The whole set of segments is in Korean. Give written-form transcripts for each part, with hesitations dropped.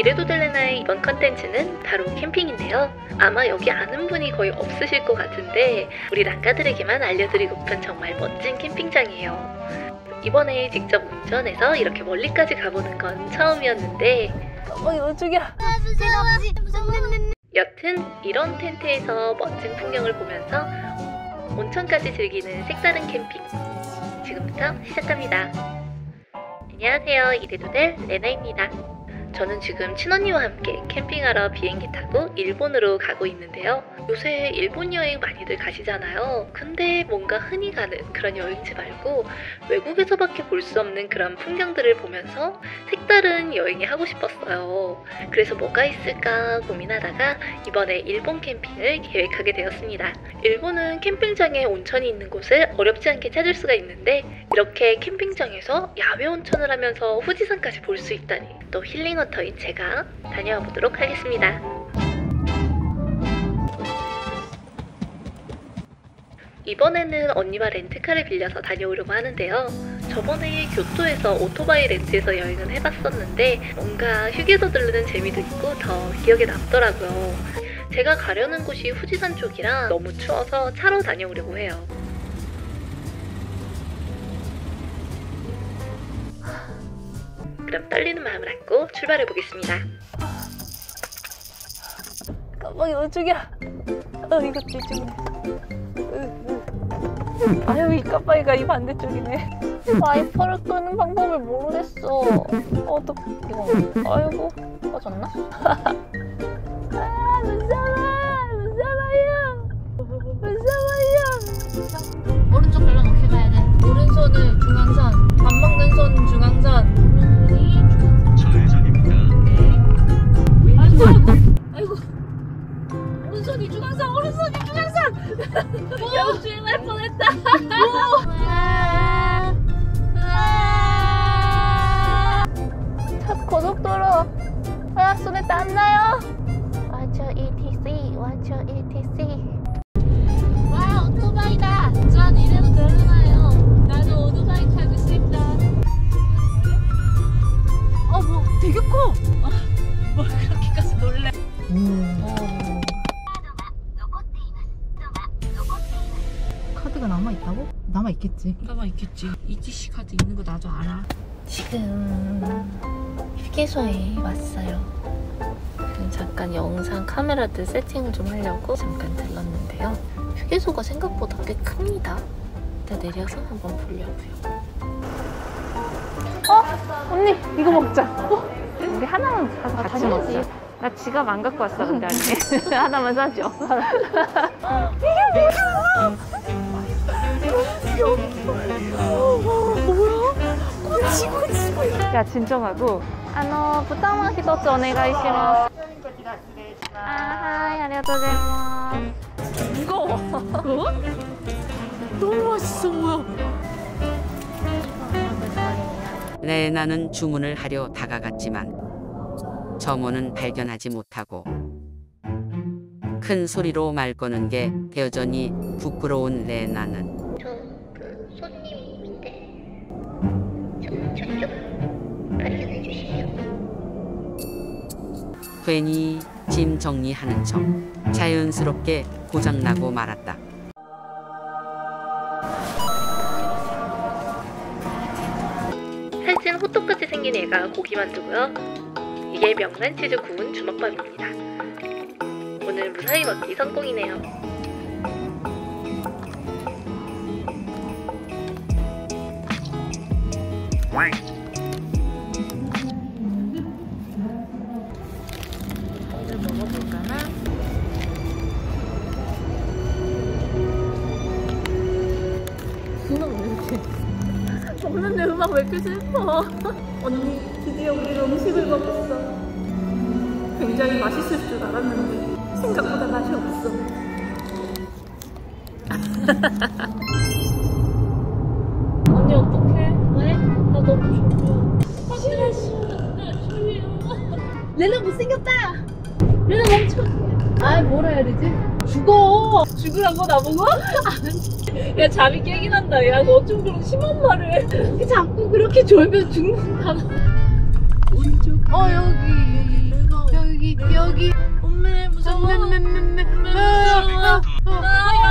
이래도 될 레나의 이번 컨텐츠는 바로 캠핑인데요. 아마 여기 아는 분이 거의 없으실 것 같은데 우리 랑가들에게만 알려드리고픈 정말 멋진 캠핑장이에요. 이번에 직접 운전해서 이렇게 멀리까지 가보는 건 처음이었는데 이쪽이야. 여튼 이런 텐트에서 멋진 풍경을 보면서 온천까지 즐기는 색다른 캠핑 지금부터 시작합니다. 안녕하세요, 이래도 될 레나입니다. 저는 지금 친언니와 함께 캠핑하러 비행기 타고 일본으로 가고 있는데요. 요새 일본 여행 많이들 가시잖아요. 근데 뭔가 흔히 가는 그런 여행지 말고 외국에서밖에 볼 수 없는 그런 풍경들을 보면서 색다른 여행이 하고 싶었어요. 그래서 뭐가 있을까 고민하다가 이번에 일본 캠핑을 계획하게 되었습니다. 일본은 캠핑장에 온천이 있는 곳을 어렵지 않게 찾을 수가 있는데 이렇게 캠핑장에서 야외 온천을 하면서 후지산까지 볼 수 있다니 또 힐링워터인 제가 다녀와 보도록 하겠습니다. 이번에는 언니와 렌트카를 빌려서 다녀오려고 하는데요. 저번에 교토에서 오토바이 렌트해서 여행을 해봤었는데 뭔가 휴게소 들르는 재미도 있고 더 기억에 남더라고요. 제가 가려는 곳이 후지산 쪽이라 너무 추워서 차로 다녀오려고 해요. 그럼 떨리는 마음을 안고 출발해 보겠습니다. 깜빡이 이쪽이야. 이것도 이쪽이네. 아유, 이 깜빡이가 이 반대쪽이네. 와이퍼를 끄는 방법을 모르겠어. 어떡해. 아이고, 꺼졌나? 아, 무서워요. 오른쪽 발로 높이 가야 돼. 오른손은 중앙선, 밥 먹는 손 중앙선. 아이고, 오른손이 중앙선, 오른손이 중앙선. 역주행할 뻔했다. 차 고속도로. 손에 땀나요. 와저 ETC, 와저 ETC. 와, 오토바이다. 전 이래도 될 레나요. 나도 오토바이 타고 싶다. 뭐 되게 커. 뭘 그렇게까지 놀래. 카드가 남아있다고? 남아있겠지. ETC 카드 있는 거 나도 알아. 지금 휴게소에 왔어요. 잠깐 영상 카메라들 세팅을 좀 하려고 잠깐 들렀는데요. 휴게소가 생각보다 꽤 큽니다. 일단 내려서 한번 보려고요. 언니 이거 먹자. 우리 하나만 사서 같이 먹자. 나 지갑 안 갖고 왔어. 근데 언니 하나만 사줘. 이게 뭐야? 뭐야? 꼬치꼬치. 야, 진정하고. 부탁하시도 오네가이시마. 하이, 안녕하세요. 무거워. 너무 맛있어. 뭐야? 레나는 주문을 하려 다가갔지만 점원은 발견하지 못하고 큰 소리로 말 거는 게 여전히 부끄러운 레나는 그 손님인데 좀 발견해 주시죠. 괜히 짐 정리하는 척 자연스럽게 고장나고 말았다. 살찐 호떡같이 생긴 애가 고기만두고요. 이게 명란치즈 구운 주먹밥입니다. 오늘 무사히 먹기 성공이네요. 오늘 먹어볼까나? 없는데 음악 왜 이렇게 슬퍼? 언니, 드디어 우리가 음식을 먹었어. 굉장히 맛있을 줄 알았는데 생각보다 맛이 없어. 언니 어떡해? 왜? 나 너무 좋아. 싫어, 싫어. 레나 못생겼다. 레나 멈춰. 아이, 뭐라 해야 되지? 죽어! 죽으라고 나보고? 야, 잠이 깨긴 한다. 야, 너 어쩜 그런 심한 말을 해. 자꾸 그렇게 졸면 죽는다. 오른쪽. 여기. 여기 엄마 무서워. 나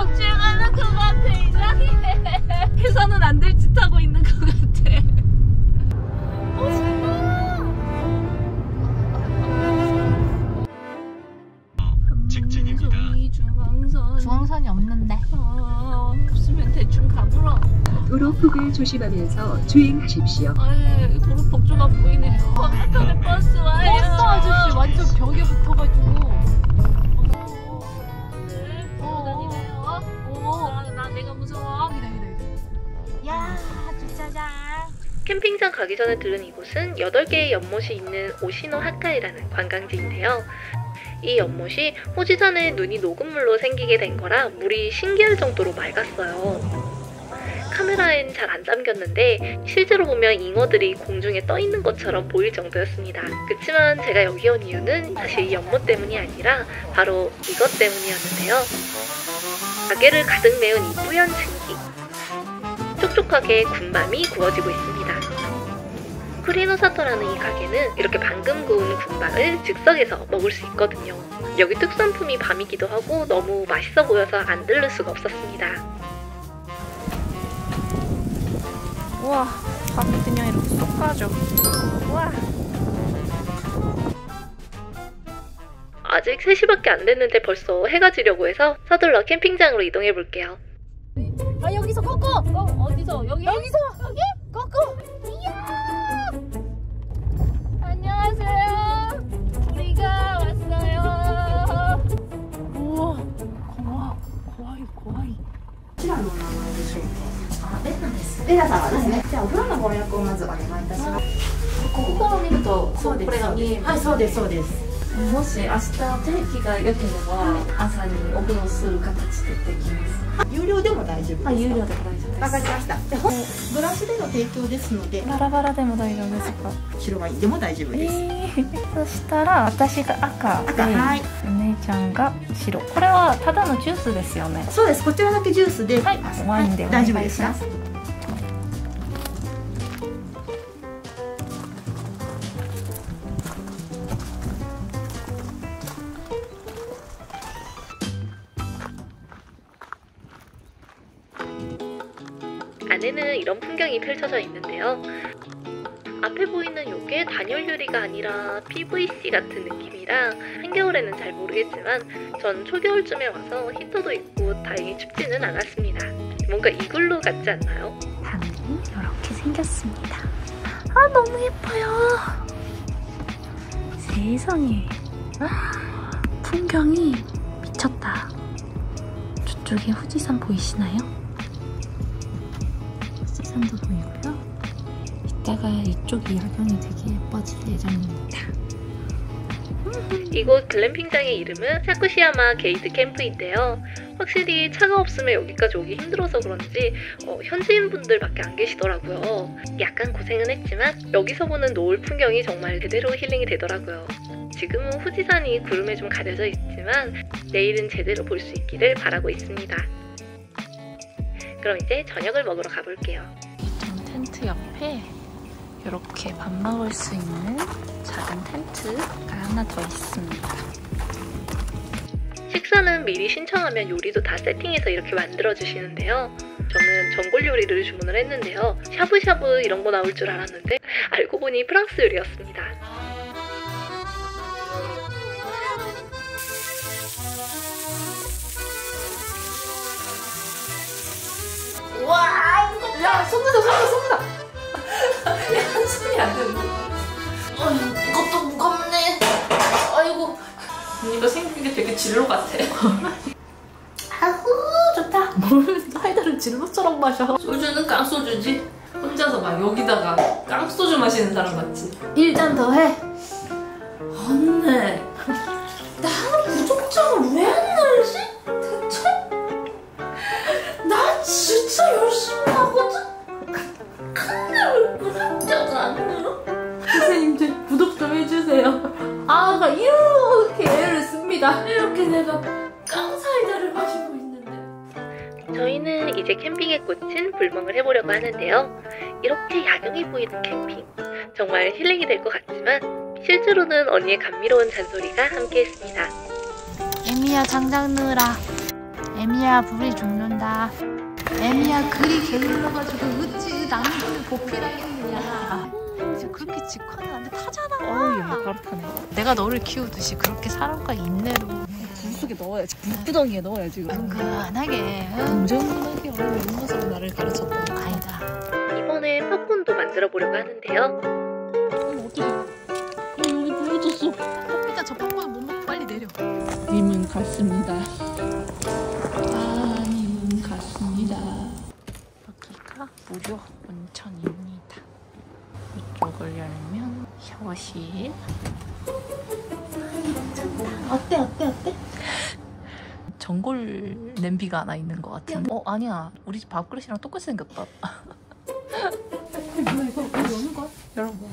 역주행하는 것 같아. 이상해. 해서는 안 될 짓 하고 있는 것 같아. 직진입니다. 중앙선이 없는데. 없으면 대충 가보라. 도로폭을 조심하면서 주행하십시오. 아유, 도로폭 좀 안 보이네. 건너편에 버스 와요. 버스 아저씨 완전 벽에 붙어가지고. 네, 돌아다니네요. 나 내가 무서워. 기다려. 야, 주차장. 캠핑장 가기 전에 들른 이곳은 8개의 연못이 있는 오시노 하카이라는 관광지인데요. 이 연못이 호지산에 눈이 녹은 물로 생기게 된 거라 물이 신기할 정도로 맑았어요. 카메라엔 잘 안 담겼는데 실제로 보면 잉어들이 공중에 떠 있는 것처럼 보일 정도였습니다. 그치만 제가 여기 온 이유는 사실 이 연못 때문이 아니라 바로 이것 때문이었는데요. 가게를 가득 메운 이 뿌연 증기, 촉촉하게 군밤이 구워지고 있습니다. 쿠리노사토라는 이 가게는 이렇게 방금 구운 군밤을 즉석에서 먹을 수 있거든요. 여기 특산품이 밤이기도 하고 너무 맛있어 보여서 안 들를 수가 없었습니다. 우와, 밤이 그냥 이렇게 쏙 가죠. 우와. 아직 3시밖에 안 됐는데 벌써 해가 지려고 해서 서둘러 캠핑장으로 이동해 볼게요. 아, 여기서 꺾어! 어디서? 여기? 여기서! 여기? 꺾어! 이야! 안녕하세요. 우리가 왔어요. 우와, 고와이.ここにいるとそうです。これがにはいそうですそうです。もし明日天気が良ければ朝にお風呂する形でできます。有料でも大丈夫。あ、有料で大丈ちゃんが白。これはただのジュースですよね。そうです。こちらだけジュースでワインで大丈夫ですか。 안에는 이런 풍경이 펼쳐져 있는데요. 앞에 보이는 요게 단열 유리가 아니라 PVC 같은 느낌이라 한겨울에는 잘 모르겠지만 전 초겨울쯤에 와서 히터도 있고 다행히 춥지는 않았습니다. 뭔가 이글루 같지 않나요? 방이 이렇게 생겼습니다. 아, 너무 예뻐요. 세상에. 풍경이 미쳤다. 저쪽에 후지산 보이시나요? 산도 보이고요. 이따가 이쪽이 야경이 되게 예뻐질 예정입니다. 이곳 글램핑장의 이름은 사쿠시야마 게이트 캠프인데요. 확실히 차가 없으면 여기까지 오기 힘들어서 그런지 현지인분들밖에 안 계시더라고요. 약간 고생은 했지만 여기서 보는 노을 풍경이 정말 그대로 힐링이 되더라고요. 지금은 후지산이 구름에 좀 가려져 있지만 내일은 제대로 볼 수 있기를 바라고 있습니다. 그럼 이제 저녁을 먹으러 가볼게요. 이쪽 텐트 옆에 이렇게 밥 먹을 수 있는 작은 텐트가 하나 더 있습니다. 식사는 미리 신청하면 요리도 다 세팅해서 이렇게 만들어주시는데요. 저는 전골 요리를 주문을 했는데요. 샤브샤브 이런 거 나올 줄 알았는데 알고 보니 프랑스 요리였습니다. 와, 야, 손 묻어. 야, 손이 안 되는데. 아유, 이것도 무겁네. 아이고. 언니가 생긴 게 되게 진로 같아. 아우, 좋다. 뭘 사이다를 진로처럼 마셔. 소주는 깡소주지. 혼자서 막 여기다가 깡소주 마시는 사람 같지. 1잔 더 해. 언니. 나는 무조건 왜 안 날지? 대체? 나 진짜 열심히 하거든? 근데 왜 구독자가 안 늘어? 선생님들 구독 좀 해주세요. 아, 나 이렇게 애를 씁니다. 이렇게 내가 깡사이다를 마시고 있는데. 저희는 이제 캠핑에 꽂힌 불멍을 해보려고 하는데요. 이렇게 야경이 보이는 캠핑 정말 힐링이 될 것 같지만 실제로는 언니의 감미로운 잔소리가 함께했습니다. 애미야 장작 넣으라. 애미야 불이 죽는다. 애미야 글이 게을러가지고 어찌 남들을 보필하겠느냐. 그렇게 직화는 안 돼. 타잖아. 어우 야 가르타네. 내가 너를 키우듯이 그렇게 사람과 인내로 물속에 넣어야지. 물구덩이에 넣어야지. 은근하게 정정하게 입맛으로 나를 가르쳤던 아이다. 이번에 팝콘도 만들어 보려고 하는데요. 어떻게 여기 부러졌어. 일단 저 팝콘은 못 먹고 빨리 내려. 님은 갔습니다. 아 님은 갔습니다. 여기가 무료 온천입니다. 이쪽을 열면 샤워실. 어때 어때 어때? 전골 냄비가 하나 있는 것 같은데. 어 아니야 우리 집 밥그릇이랑 똑같이 생겼다. 뭐야 이거 여는 거야? 여러분.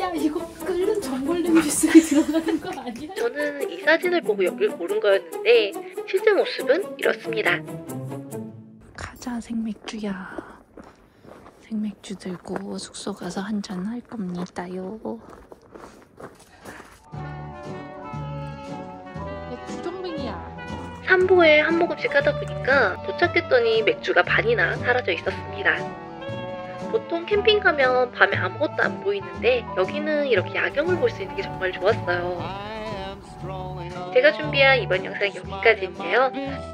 야 이거 끓는 전골 냄비 속에 들어가는 거 아니야? 저는 이 사진을 보고 여길 고른 거였는데 실제 모습은 이렇습니다. 가자 생맥주야. 생맥주 들고 숙소 가서 한잔 할 겁니다요. 내 구정뱅이야. 산보에 한 모금씩 하다 보니까 도착했더니 맥주가 반이나 사라져 있었습니다. 보통 캠핑 가면 밤에 아무것도 안 보이는데 여기는 이렇게 야경을 볼 수 있는 게 정말 좋았어요. 제가 준비한 이번 영상 여기까지인데요.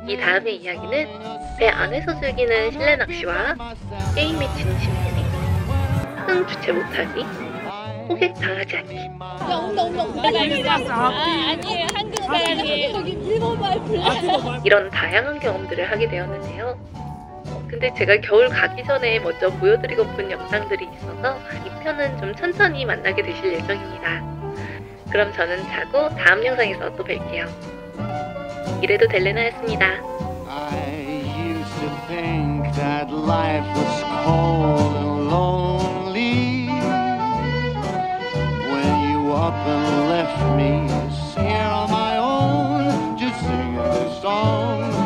이 다음의 이야기는 배 안에서 즐기는 실내 낚시와 게임에 진심 예능, 흥 주체 못하기, 호객 당하지 않기. 야 온다. 아니에요 한글 말이 저기 일본 말 불러. 이런 다양한 경험들을 하게 되었는데요. 근데 제가 겨울 가기 전에 먼저 보여드리고픈 영상들이 있어서 이 편은 좀 천천히 만나게 되실 예정입니다. 그럼 저는 자고 다음 영상에서 또 뵐게요. 이래도 될 레나였습니다. Think that life was cold and lonely when you up and left me here on my own, just singing this song.